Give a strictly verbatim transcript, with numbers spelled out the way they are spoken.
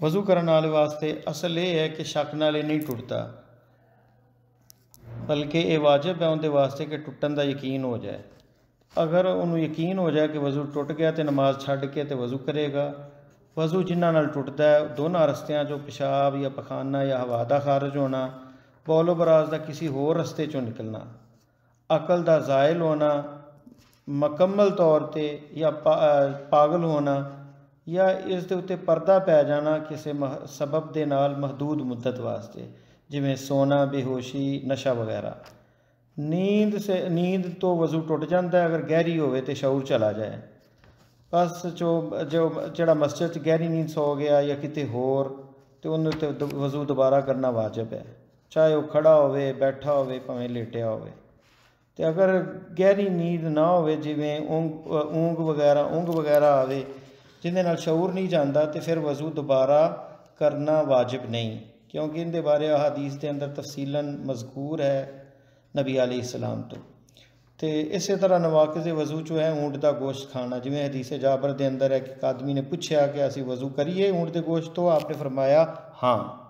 वजू करने वाले वास्ते असल यह है कि शक नाल नहीं टुटता, बल्कि ये वाजिब है उनके वास्ते कि टुटन का यकीन हो जाए। अगर उन्होंने यकीन हो जाए कि वजू टुट गया तो नमाज छड़ के तो वजू करेगा। वजू जिन्हां नाल टुटता है दोनों रस्तियां चो पेशाब या पखाना या हवा का खारिज होना, बौलो बराज का किसी होर रस्ते चो निकलना, अकल का जायल होना मुकम्मल तौर पर, या पा, पागल होना, या इस दे उत्ते पर्दा पै जाना किसी सबब दे नाल महदूद मुद्दत वास्ते, जिमें सोना, बेहोशी, नशा वगैरह। नींद से नींद तो वजू टुट जाता है अगर गहरी होवे तो शऊर चला जाए। बस जो जो जड़ा मस्जिद गहरी नींद सो गया या किते होर तो उन्होंने वजू दोबारा करना वाजिब है, चाहे वह खड़ा होवे, बैठा होवे, भावें लेटिया होवे। तो अगर गहरी नींद ना होवे जिमें ऊँग ऊँग वगैरह ऊँग वगैरह आवे जिंदे नाल शऊर नहीं जाता तो फिर वजू दोबारा करना वाजिब नहीं, क्योंकि इनके बारे हदीस के अंदर तफसीलन मजकूर है नबी अलैहिस्सलाम तो। तो इस तरह नवाकिज़ वजू जो है ऊँट का गोश्त खाना, जिमें हदीस जाबर के अंदर है कि एक आदमी ने पूछा कि असी वजू करिए ऊँट के गोश्त तो, आपने फरमाया हाँ।